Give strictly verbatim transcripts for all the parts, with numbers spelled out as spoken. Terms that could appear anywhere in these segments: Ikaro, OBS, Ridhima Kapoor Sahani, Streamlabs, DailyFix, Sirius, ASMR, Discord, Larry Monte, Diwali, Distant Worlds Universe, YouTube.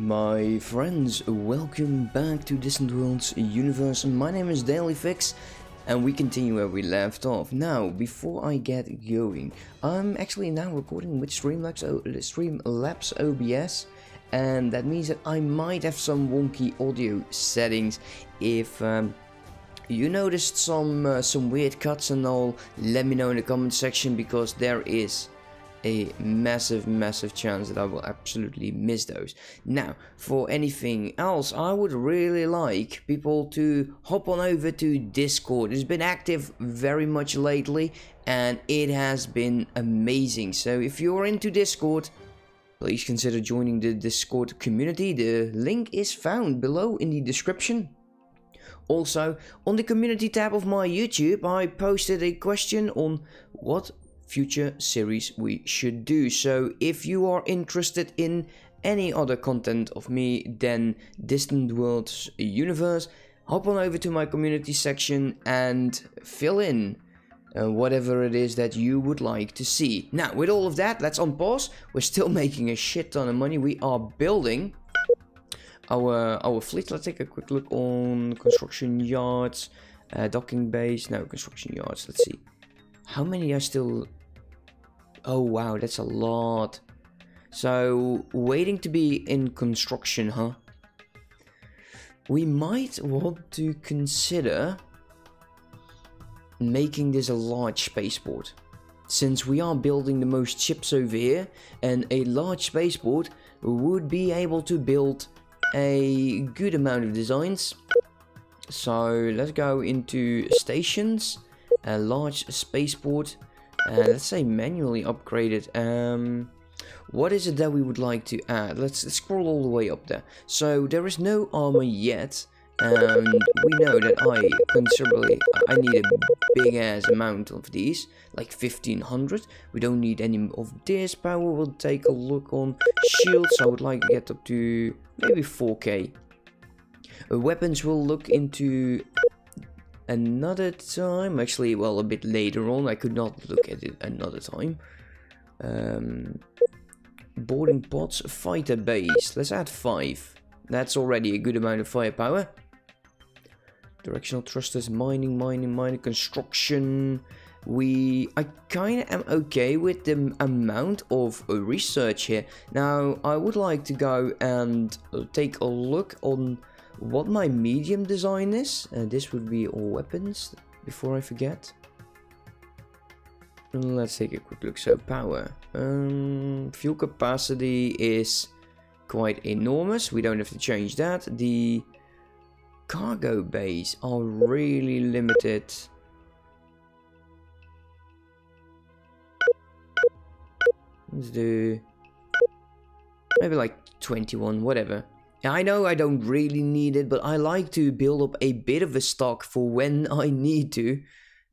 My friends, welcome back to Distant Worlds Universe. My name is DailyFix and we continue where we left off. Now, before I get going, I'm actually now recording with Streamlabs, Streamlabs O B S, and that means that I might have some wonky audio settings. If um, you noticed some, uh, some weird cuts and all, let me know in the comment section, because there is a massive massive chance that I will absolutely miss those. Now, for anything else, I would really like people to hop on over to Discord. It's been active very much lately and it has been amazing, so if you're into Discord, please consider joining the Discord community. The link is found below in the description. Also, on the community tab of my YouTube, I posted a question on what future series we should do, so if you are interested in any other content of me than Distant Worlds Universe, hop on over to my community section and fill in uh, whatever it is that you would like to see. Now, with all of that, let's unpause. We're still making a shit ton of money. We are building our our fleet. Let's take a quick look on construction yards, uh, docking base, no, construction yards. Let's see how many are still... Oh wow, that's a lot. So, waiting to be in construction, huh? We might want to consider making this a large spaceport, since we are building the most ships over here, and a large spaceport would be able to build a good amount of designs. So, let's go into stations. A large spaceport, uh, let's say manually upgraded. Um, what is it that we would like to add? Let's, let's scroll all the way up there. So there is no armor yet, and we know that I considerably I need a big ass amount of these, like fifteen hundred. We don't need any of this power. We'll take a look on shields. I would like to get up to maybe four K. Uh, weapons we'll look into another time, actually. Well, a bit later on. I could not look at it another time. Um, boarding pods, fighter base. Let's add five. That's already a good amount of firepower. Directional thrusters, mining, mining, mining, construction. We, I kind of am okay with the amount of research here. Now, I would like to go and take a look on what my medium design is. Uh, this would be all weapons, before I forget. Let's take a quick look. So power, um, fuel capacity is quite enormous, we don't have to change that. The cargo bays are really limited. Let's do maybe like twenty-one, whatever. I know I don't really need it, but I like to build up a bit of a stock for when I need to.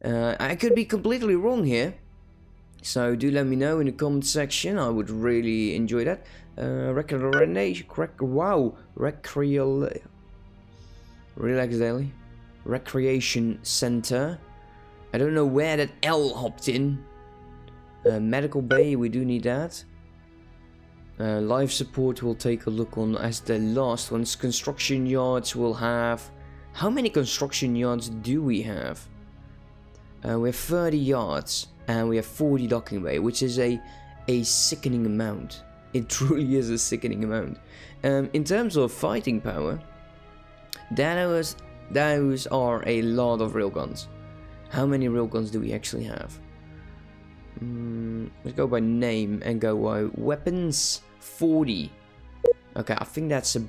Uh, I could be completely wrong here, so do let me know in the comment section. I would really enjoy that. Uh, recreation, crack, wow, recreal, relax daily, recreation center. I don't know where that L hopped in. Uh, medical bay, we do need that. Uh, life support we'll take a look on as the last ones. Construction yards will have... How many construction yards do we have? Uh, we have thirty yards and we have forty docking bay, which is a, a sickening amount. It truly is a sickening amount. Um, in terms of fighting power, those, those are a lot of railguns. How many railguns do we actually have? Mm, let's go by name and go by weapons. Forty. Okay, I think that's a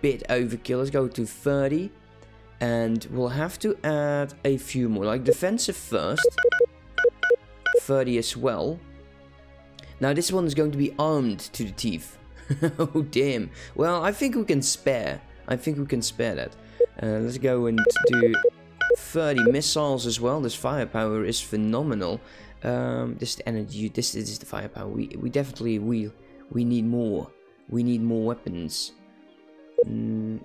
bit overkill. Let's go to thirty, and we'll have to add a few more, like defensive first. Thirty as well. Now this one is going to be armed to the teeth. Oh damn. Well, I think we can spare. I think we can spare that. Uh, let's go and do thirty missiles as well. This firepower is phenomenal. Um, this is the energy, this, this is the firepower. We, we definitely, we, we need more. We need more weapons. Mm.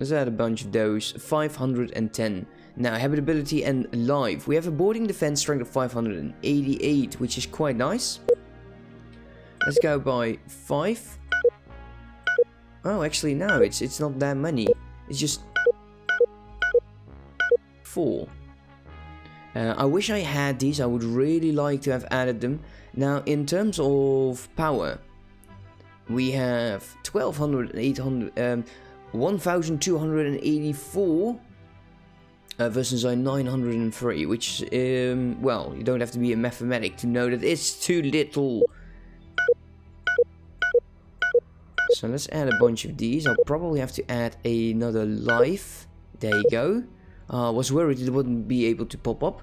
Let's add a bunch of those. five hundred ten. Now, habitability and life. We have a boarding defense strength of five hundred eighty-eight, which is quite nice. Let's go by five. Oh, actually no, it's it's not that many. It's just four. Uh, I wish I had these. I would really like to have added them. Now, in terms of power, we have twelve hundred, eight hundred, um, one thousand two hundred eighty-four uh, versus our nine hundred three, which, um, well, you don't have to be a mathematic to know that it's too little. So let's add a bunch of these. I'll probably have to add another life. There you go. I uh, was worried it wouldn't be able to pop up,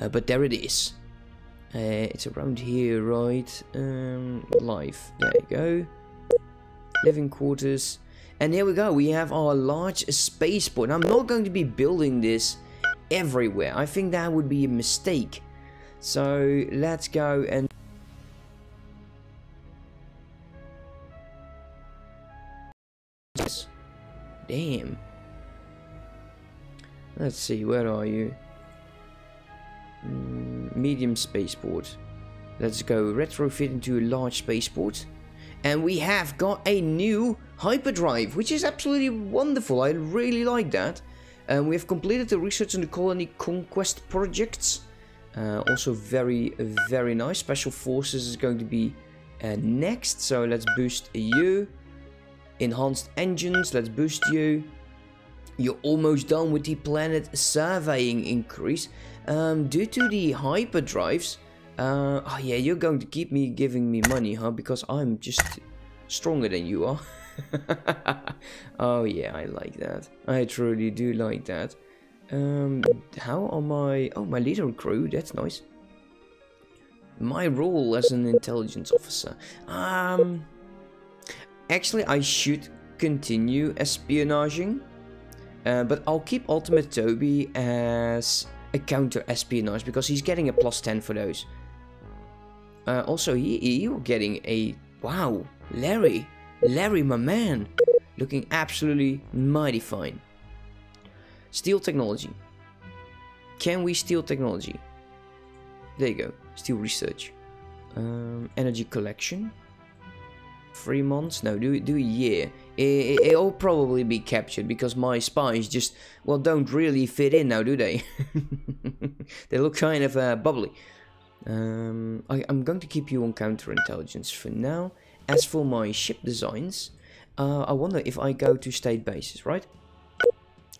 uh, but there it is. Uh, it's around here, right? Um, life. There you go. Living quarters. And here we go. We have our large spaceport. I'm not going to be building this everywhere. I think that would be a mistake. So let's go and... Damn. Let's see, where are you? Mm, medium spaceport. Let's go retrofit into a large spaceport. And we have got a new hyperdrive, which is absolutely wonderful. I really like that. And we have completed the research on the colony conquest projects. Uh, also very, very nice. Special forces is going to be uh, next. So let's boost you. Enhanced engines, let's boost you. You're almost done with the planet surveying increase. Um, due to the hyperdrives, uh, oh yeah, you're going to keep me giving me money, huh? Because I'm just stronger than you are. Oh yeah, I like that. I truly do like that. Um, how are my... Oh, my leader crew, that's nice. My role as an intelligence officer. Um, actually, I should continue espionaging. Uh, but I'll keep Ultimate Toby as a counter-espionage, because he's getting a plus ten for those. Uh, also, he, you're getting a... Wow, Larry. Larry, my man. Looking absolutely mighty fine. Steal technology. Can we steal technology? There you go. Steal research. Um, energy collection. Three months? No, do do a year. It, it'll probably be captured because my spies just, well, don't really fit in now, do they? They look kind of uh, bubbly. Um, I, I'm going to keep you on counterintelligence for now. As for my ship designs, uh, I wonder if I go to state bases, right?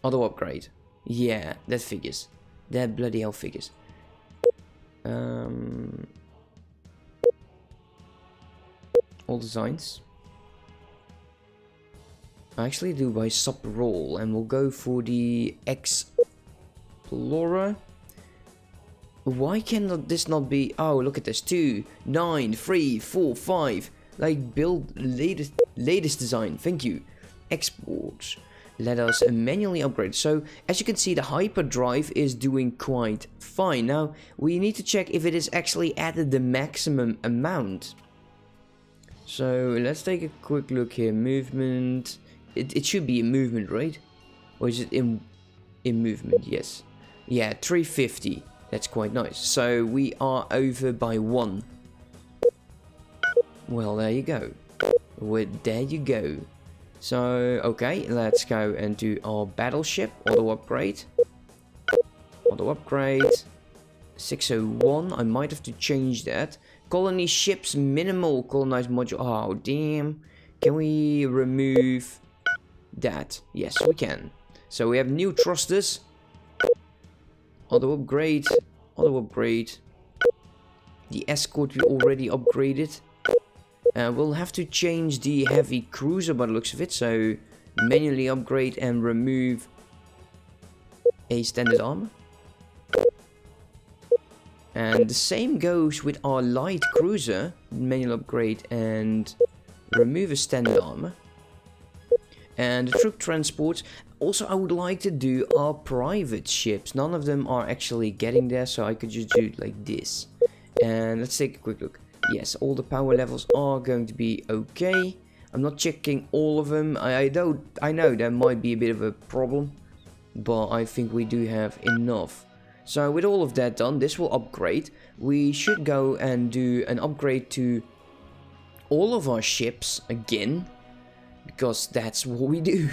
Auto upgrade. Yeah, that figures. That bloody hell figures. Um... All designs. I actually do by sub role, and we'll go for the explorer. Why cannot this not be? Oh, look at this! Two, nine, three, four, five. Like build latest latest design. Thank you. Exports. Let us manually upgrade. So as you can see, the hyperdrive is doing quite fine. Now we need to check if it is actually at the maximum amount. So let's take a quick look here. Movement. It, it should be in movement, right? Or is it in in movement? Yes. Yeah, three fifty. That's quite nice. So we are over by one. Well, there you go. Well, there you go. So okay, let's go and do our battleship auto upgrade. Auto upgrade. six oh one. I might have to change that. Colony ships minimal colonized module. Oh damn! Can we remove that? Yes, we can. So we have new thrusters. Auto upgrade. Auto upgrade. The escort we already upgraded. Uh, we'll have to change the heavy cruiser by the looks of it. So manually upgrade and remove a standard armor. And the same goes with our light cruiser, manual upgrade and remove a standard armor. And the troop transport. Also, I would like to do our private ships. None of them are actually getting there, so I could just do it like this. And let's take a quick look. Yes, all the power levels are going to be okay. I'm not checking all of them. I, I, don't, I know there might be a bit of a problem, but I think we do have enough. So with all of that done, this will upgrade. We should go and do an upgrade to all of our ships again. because that's what we do.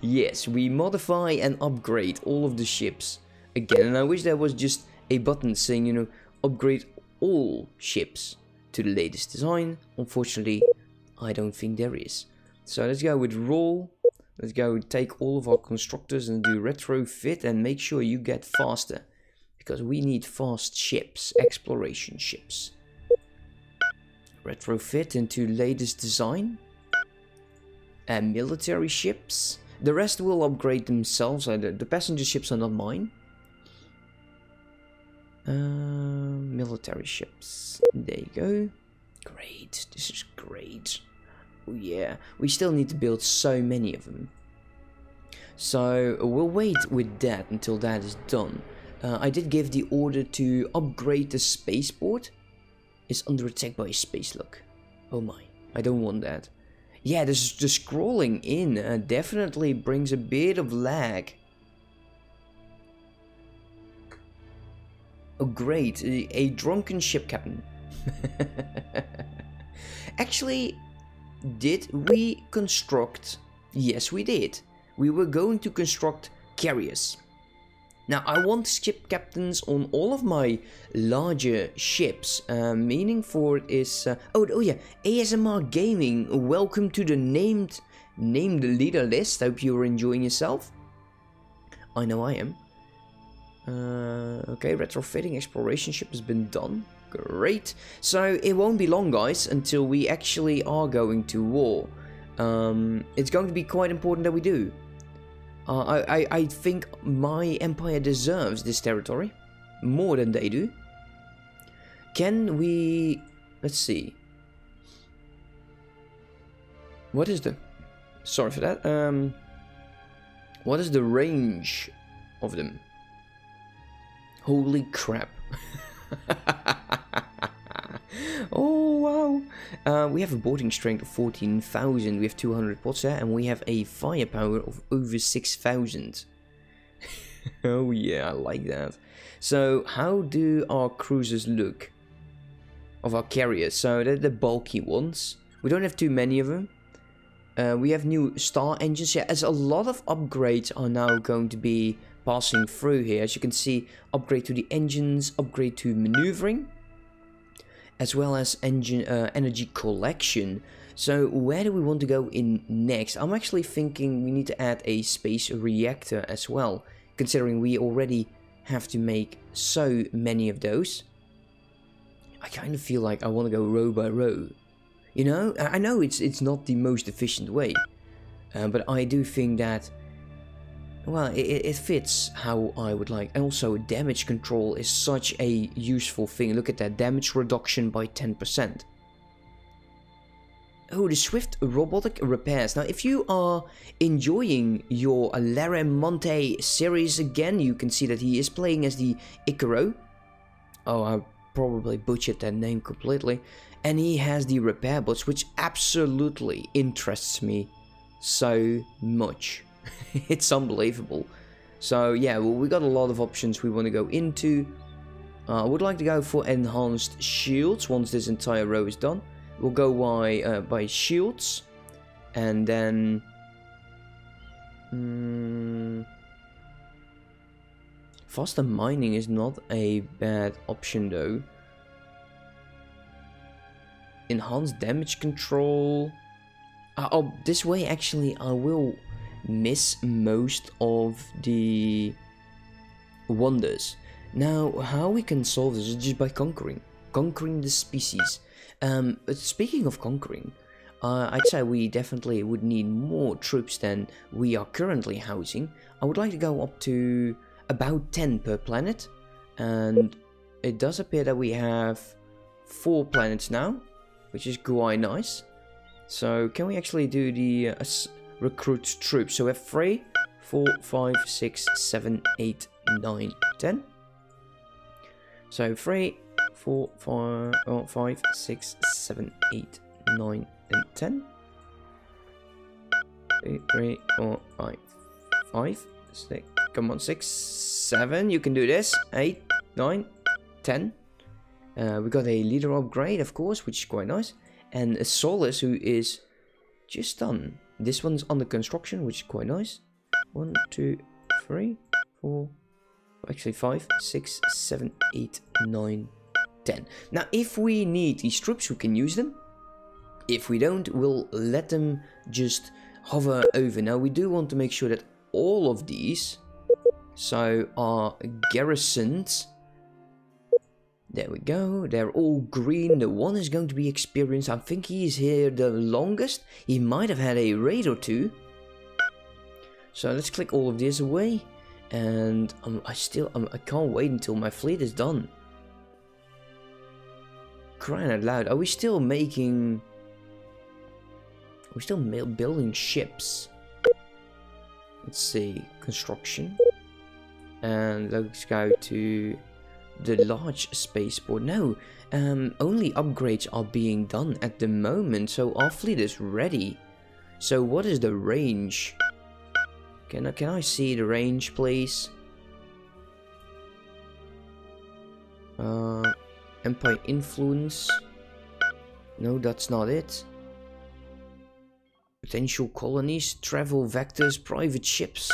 Yes, we modify and upgrade all of the ships again, and I wish there was just a button saying, you know, upgrade all ships to the latest design. Unfortunately, I don't think there is. So let's go with roll. Let's go take all of our constructors and do retrofit and make sure you get faster, because we need fast ships, exploration ships. Retrofit into latest design and military ships. The rest will upgrade themselves. The passenger ships are not mine. Uh, military ships. There you go. Great. This is great. Oh yeah. We still need to build so many of them. So we'll wait with that until that is done. Uh, I did give the order to upgrade the spaceport. It's under attack by a space lock. Oh my. I don't want that. Yeah, this, the scrolling in uh, definitely brings a bit of lag. Oh great, a, a drunken ship captain. Actually, did we construct... Yes, we did. We were going to construct carriers. Now, I want ship captains on all of my larger ships. Uh, meaning for it is... Uh, oh, oh yeah, A S M R Gaming, welcome to the named, named leader list. Hope you're enjoying yourself. I know I am. Uh, okay, retrofitting exploration ship has been done. Great. So it won't be long, guys, until we actually are going to war. Um, it's going to be quite important that we do. Uh, I, I, I think my empire deserves this territory more than they do. Can we... Let's see. What is the... Sorry for that. Um, what is the range of them? Holy crap. Oh wow. Uh, we have a boarding strength of fourteen thousand, we have two hundred pots there, and we have a firepower of over six thousand. Oh yeah, I like that. So how do our cruisers look? Of our carriers, so they're the bulky ones. We don't have too many of them. Uh, we have new star engines, yeah, as a lot of upgrades are now going to be passing through here. As you can see, upgrade to the engines, upgrade to maneuvering, as well as engine uh, energy collection. So where do we want to go in next? I'm actually thinking we need to add a space reactor as well, considering we already have to make so many of those. I kind of feel like I want to go row by row. You know, I know it's it's not the most efficient way, uh, but I do think that, well, it, it fits how I would like. And also, damage control is such a useful thing. Look at that, damage reduction by ten percent. Oh, the swift robotic repairs. Now, if you are enjoying your Larry Monte series again, you can see that he is playing as the Ikaro. Oh, I probably butchered that name completely. And he has the repair bots, which absolutely interests me so much. It's unbelievable. So yeah, well, we got a lot of options we want to go into. Uh, I would like to go for enhanced shields once this entire row is done. We'll go by uh, by shields, and then um, faster mining is not a bad option though. Enhanced damage control. Uh, oh, this way actually I will miss most of the wonders. Now, how we can solve this is just by conquering, conquering the species. Um, but speaking of conquering, uh, I'd say we definitely would need more troops than we are currently housing. I would like to go up to about ten per planet, and it does appear that we have four planets now, which is quite nice. So can we actually do the uh, recruit troops? So we have three, four, five, six, seven, eight, nine, ten. So three, four, five, six, seven, eight, nine, and ten. three, four, five, five, six, come on, six, seven, you can do this, eight, nine, ten. Uh, we got a leader upgrade, of course, which is quite nice. And a Solus, who is just done. This one's under construction, which is quite nice. One, two, three, four, actually five, six, seven, eight, nine, ten. Now, if we need these strips, we can use them. If we don't, we'll let them just hover over. Now, we do want to make sure that all of these so are garrisoned. There we go, they're all green. The one is going to be experienced. I think he is here the longest. He might have had a raid or two. So let's click all of these away. And um, I still, um, I can't wait until my fleet is done. Crying out loud, are we still making... Are we still building ships? Let's see, construction. And let's go to... the large spaceport. No, um, only upgrades are being done at the moment, so our fleet is ready. So what is the range? Can I, can I see the range, please? Uh, Empire influence. No, that's not it. Potential colonies, travel vectors, private ships.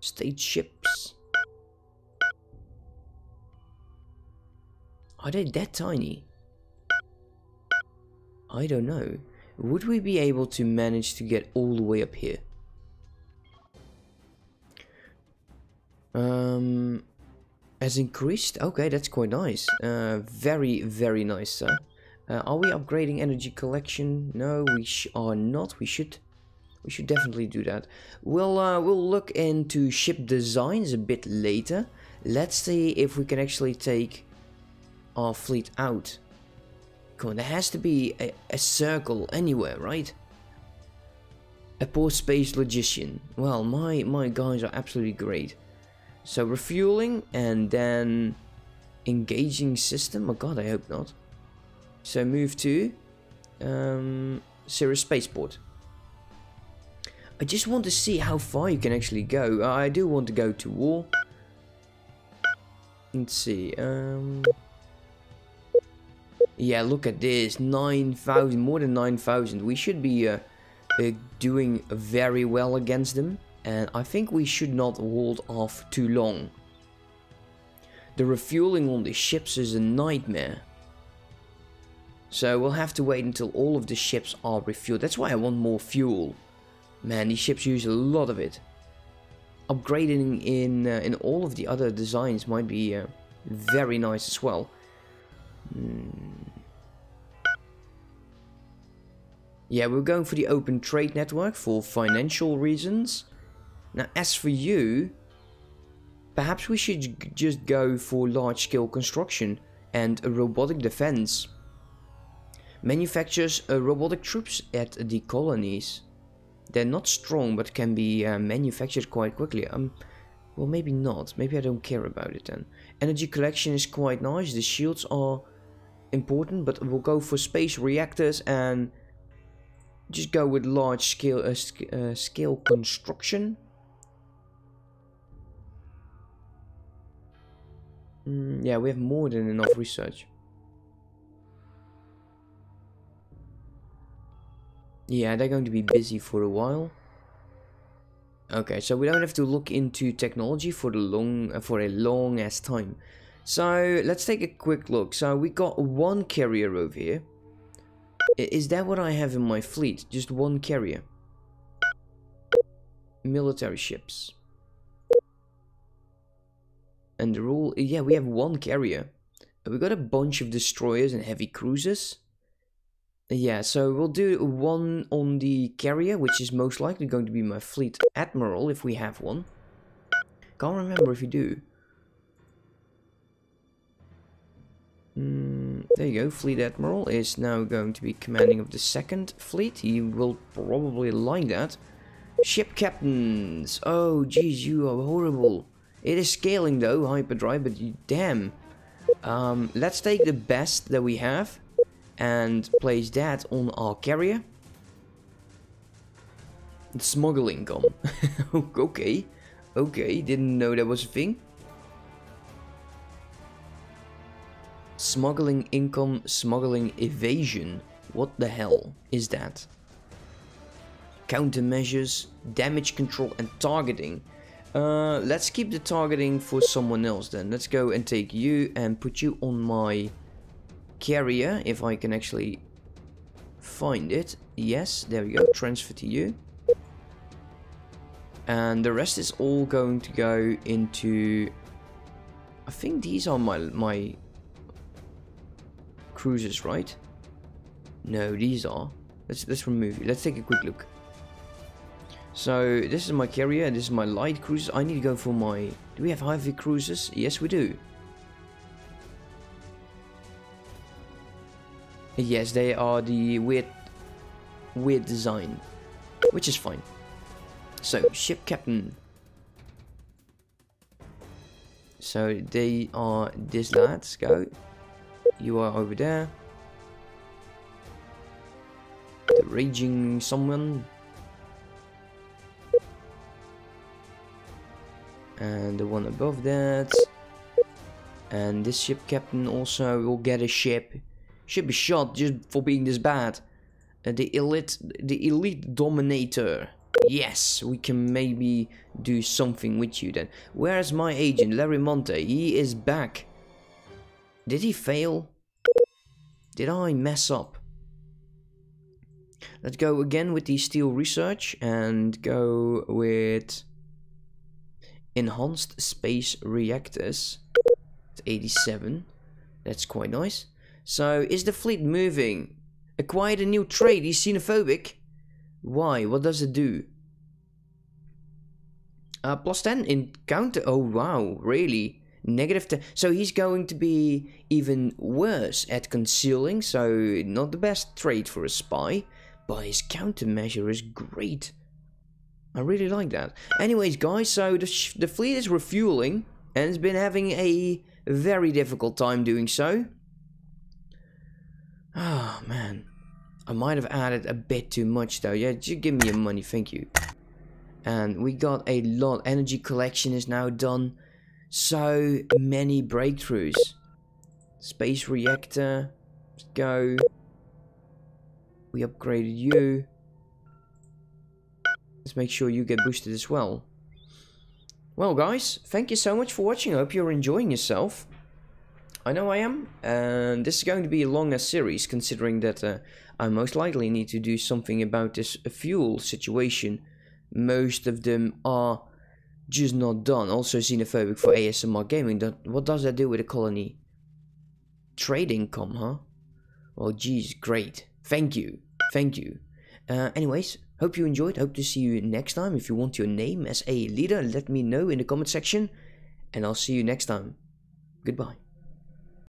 State ships. Are they that tiny? I don't know. Would we be able to manage to get all the way up here? Um, has increased? Okay, that's quite nice. Uh, very, very nice, sir. Uh, are we upgrading energy collection? No, we sh are not. We should, we should definitely do that. We'll, uh, we'll look into ship designs a bit later. Let's see if we can actually take our fleet out. Come on, there has to be a, a circle anywhere, right? A port space logician. Well, my, my guys are absolutely great. So refueling and then engaging system. Oh god, I hope not. So move to um, Sirius Spaceport. I just want to see how far you can actually go. I do want to go to war. Let's see. Um... Yeah, look at this, nine thousand, more than nine thousand. We should be uh, uh, doing very well against them. And I think we should not hold off too long. The refueling on the ships is a nightmare. So we'll have to wait until all of the ships are refueled. That's why I want more fuel. Man, these ships use a lot of it. Upgrading in, uh, in all of the other designs might be uh, very nice as well. Hmm. Yeah, we're going for the open trade network for financial reasons. Now, as for you, perhaps we should just go for large-scale construction and a robotic defense. Manufactures uh, robotic troops at the colonies. They're not strong, but can be uh, manufactured quite quickly. Um, well, maybe not. Maybe I don't care about it then. Energy collection is quite nice. The shields are important, but we'll go for space reactors and just go with large scale uh, sc uh, scale construction. Mm, yeah, we have more than enough research. Yeah, they're going to be busy for a while. Okay, so we don't have to look into technology for the long uh, for a long ass time. So let's take a quick look. So we got one carrier over here. Is that what I have in my fleet? Just one carrier. Military ships. And the rule, yeah, we have one carrier. We got a bunch of destroyers and heavy cruisers. Yeah, so we'll do one on the carrier, which is most likely going to be my fleet admiral, if we have one. Can't remember if you do. Mm, there you go, fleet admiral is now going to be commanding of the second fleet. He will probably like that. Ship captains! Oh, geez, you are horrible. It is scaling though, hyperdrive, but you, damn. Um, let's take the best that we have and place that on our carrier. It's smuggling com. Okay, okay, didn't know that was a thing. Smuggling income, smuggling evasion. What the hell is that? Countermeasures, damage control and targeting. Uh, let's keep the targeting for someone else then. Let's go and take you and put you on my carrier, if I can actually find it. Yes, there we go, transfer to you. And the rest is all going to go into... I think these are my, my cruisers, right? No, these are. Let's, let's remove you. Let's take a quick look. So, this is my carrier, this is my light cruiser. I need to go for my... Do we have heavy cruisers? Yes, we do. Yes, they are the weird... weird design. Which is fine. So, ship captain. So, they are this, lads. Go. You are over there. The raging someone. And the one above that. And this ship captain also will get a ship. Should be shot just for being this bad. Uh, the elite, the elite dominator. Yes, we can maybe do something with you then. Where's my agent, Larry Monte? He is back. Did he fail? Did I mess up? Let's go again with the steel research and go with enhanced space reactors. It's eighty-seven. That's quite nice. So, is the fleet moving? Acquired a new trade. He's xenophobic. Why? What does it do? Uh, plus ten in counter. Oh, wow. Really? Negative ten. So, he's going to be even worse at concealing. So, not the best trade for a spy. But his countermeasure is great. I really like that. Anyways, guys, so the, sh the fleet is refueling. And it's been having a very difficult time doing so. Oh, man. I might have added a bit too much, though. Yeah, just give me your money. Thank you. And we got a lot. Energy collection is now done. So many breakthroughs. Space reactor. Let's go. We upgraded you. Let's make sure you get boosted as well. Well, guys, thank you so much for watching. I hope you're enjoying yourself. I know I am, and this is going to be a longer series, considering that uh, I most likely need to do something about this fuel situation. Most of them are just not done. Also xenophobic for A S M R gaming. That, what does that do with a colony? Trade income, huh? Well, geez, great. Thank you. Thank you. Uh, anyways, hope you enjoyed. Hope to see you next time. If you want your name as a leader, let me know in the comment section. And I'll see you next time. Goodbye.